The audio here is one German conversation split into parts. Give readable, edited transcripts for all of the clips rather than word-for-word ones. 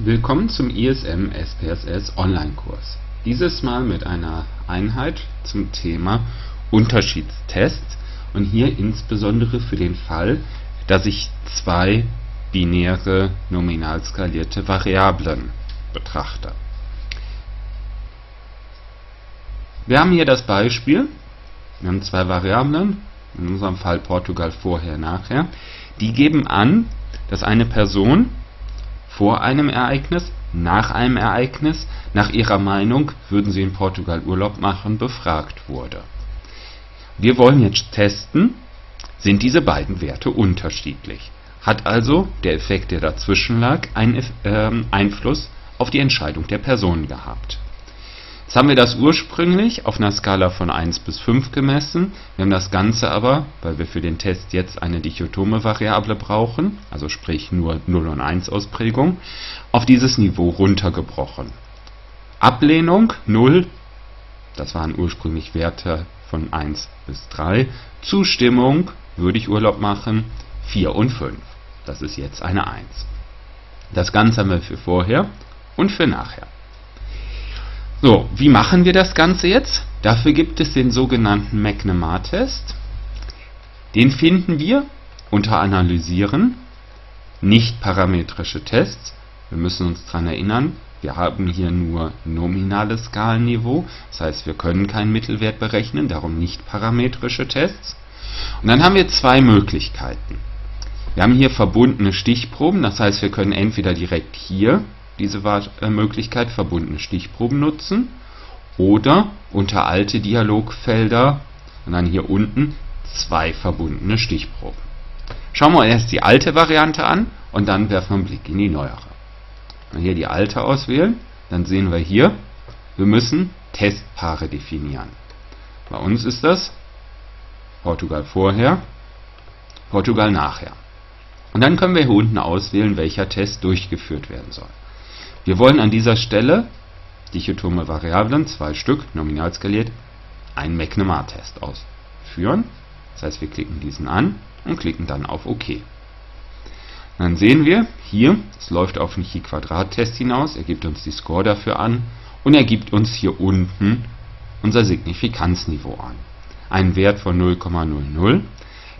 Willkommen zum ISM SPSS Online-Kurs. Dieses Mal mit einer Einheit zum Thema Unterschiedstests und hier insbesondere für den Fall, dass ich zwei binäre nominal skalierte Variablen betrachte. Wir haben hier das Beispiel, wir haben zwei Variablen, in unserem Fall Portugal vorher, nachher, die geben an, dass eine Person vor einem Ereignis, nach einem Ereignis, nach ihrer Meinung, würden sie in Portugal Urlaub machen, befragt wurde. Wir wollen jetzt testen, sind diese beiden Werte unterschiedlich? Hat also der Effekt, der dazwischen lag, einen Einfluss auf die Entscheidung der Person gehabt? Jetzt haben wir das ursprünglich auf einer Skala von 1 bis 5 gemessen. Wir haben das Ganze aber, weil wir für den Test jetzt eine dichotome Variable brauchen, also sprich nur 0 und 1 Ausprägung, auf dieses Niveau runtergebrochen. Ablehnung 0, das waren ursprünglich Werte von 1 bis 3. Zustimmung, würde ich Urlaub machen, 4 und 5. Das ist jetzt eine 1. Das Ganze haben wir für vorher und für nachher. So, wie machen wir das Ganze jetzt? Dafür gibt es den sogenannten McNemar-Test. Den finden wir unter Analysieren, nicht parametrische Tests. Wir müssen uns daran erinnern, wir haben hier nur nominales Skalenniveau. Das heißt, wir können keinen Mittelwert berechnen, darum nicht parametrische Tests. Und dann haben wir zwei Möglichkeiten. Wir haben hier verbundene Stichproben, das heißt, wir können entweder direkt hier diese Möglichkeit verbundene Stichproben nutzen oder unter alte Dialogfelder und dann hier unten zwei verbundene Stichproben. Schauen wir uns erst die alte Variante an und dann werfen wir einen Blick in die neuere. Dann hier die alte auswählen, dann sehen wir hier, wir müssen Testpaare definieren. Bei uns ist das Portugal vorher, Portugal nachher. Und dann können wir hier unten auswählen, welcher Test durchgeführt werden soll. Wir wollen an dieser Stelle dichotome Variablen, zwei Stück, nominal skaliert, einen McNemar-Test ausführen. Das heißt, wir klicken diesen an und klicken dann auf OK. Und dann sehen wir hier, es läuft auf den Chi-Quadrat-Test hinaus, er gibt uns die Score dafür an und er gibt uns hier unten unser Signifikanzniveau an. Einen Wert von 0,00.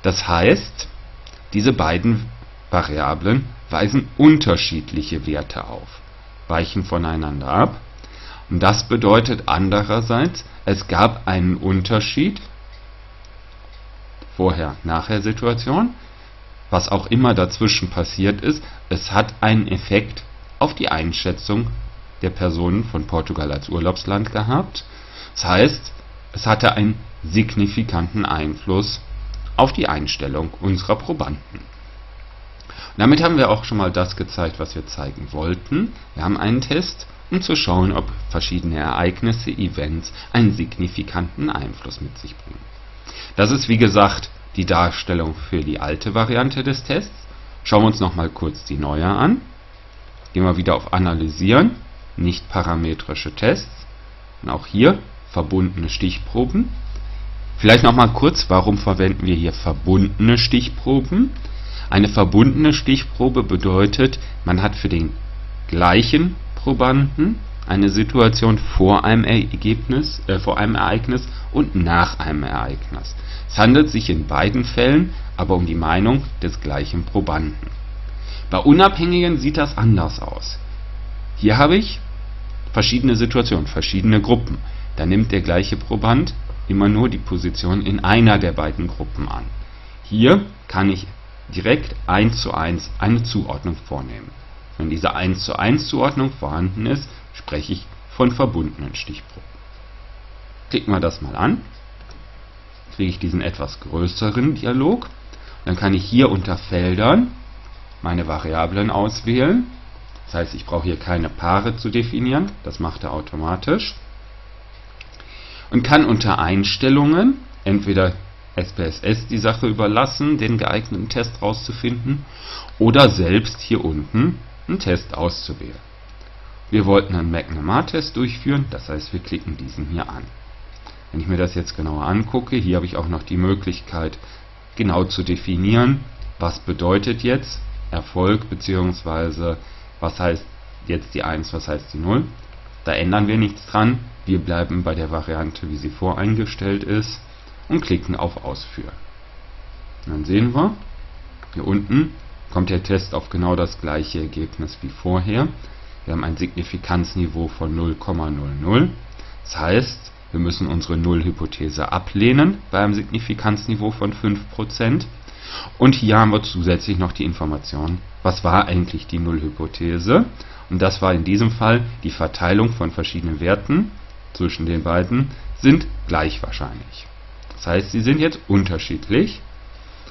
Das heißt, diese beiden Variablen weisen unterschiedliche Werte auf, weichen voneinander ab. Und das bedeutet andererseits, es gab einen Unterschied, Vorher-Nachher-Situation, was auch immer dazwischen passiert ist, es hat einen Effekt auf die Einschätzung der Personen von Portugal als Urlaubsland gehabt. Das heißt, es hatte einen signifikanten Einfluss auf die Einstellung unserer Probanden. Damit haben wir auch schon mal das gezeigt, was wir zeigen wollten. Wir haben einen Test, um zu schauen, ob verschiedene Ereignisse, Events einen signifikanten Einfluss mit sich bringen. Das ist, wie gesagt, die Darstellung für die alte Variante des Tests. Schauen wir uns nochmal kurz die neue an. Gehen wir wieder auf Analysieren, nicht parametrische Tests. Und auch hier verbundene Stichproben. Vielleicht nochmal kurz, warum verwenden wir hier verbundene Stichproben? Eine verbundene Stichprobe bedeutet, man hat für den gleichen Probanden eine Situation vor einem Ereignis und nach einem Ereignis. Es handelt sich in beiden Fällen aber um die Meinung des gleichen Probanden. Bei Unabhängigen sieht das anders aus. Hier habe ich verschiedene Situationen, verschiedene Gruppen. Da nimmt der gleiche Proband immer nur die Position in einer der beiden Gruppen an. Hier kann ich direkt 1:1 eine Zuordnung vornehmen. Wenn diese 1:1 Zuordnung vorhanden ist, spreche ich von verbundenen Stichproben. Klicken wir das mal an, kriege ich diesen etwas größeren Dialog. Dann kann ich hier unter Feldern meine Variablen auswählen. Das heißt, ich brauche hier keine Paare zu definieren, das macht er automatisch. Und kann unter Einstellungen entweder SPSS die Sache überlassen, den geeigneten Test rauszufinden oder selbst hier unten einen Test auszuwählen. Wir wollten einen McNemar-Test durchführen, das heißt, wir klicken diesen hier an. Wenn ich mir das jetzt genauer angucke, hier habe ich auch noch die Möglichkeit, genau zu definieren, was bedeutet jetzt Erfolg bzw. was heißt jetzt die 1, was heißt die 0. Da ändern wir nichts dran. Wir bleiben bei der Variante, wie sie voreingestellt ist, und klicken auf Ausführen. Und dann sehen wir, hier unten kommt der Test auf genau das gleiche Ergebnis wie vorher. Wir haben ein Signifikanzniveau von 0,00. Das heißt, wir müssen unsere Nullhypothese ablehnen bei einem Signifikanzniveau von 5%. Und hier haben wir zusätzlich noch die Information, was war eigentlich die Nullhypothese. Und das war in diesem Fall die Verteilung von verschiedenen Werten zwischen den beiden sind gleich wahrscheinlich. Das heißt, sie sind jetzt unterschiedlich.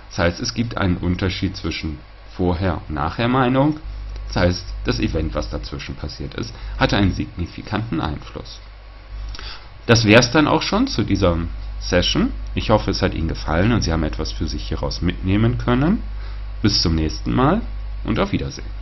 Das heißt, es gibt einen Unterschied zwischen Vorher- und Nachher-Meinung. Das heißt, das Event, was dazwischen passiert ist, hatte einen signifikanten Einfluss. Das wäre es dann auch schon zu dieser Session. Ich hoffe, es hat Ihnen gefallen und Sie haben etwas für sich hieraus mitnehmen können. Bis zum nächsten Mal und auf Wiedersehen.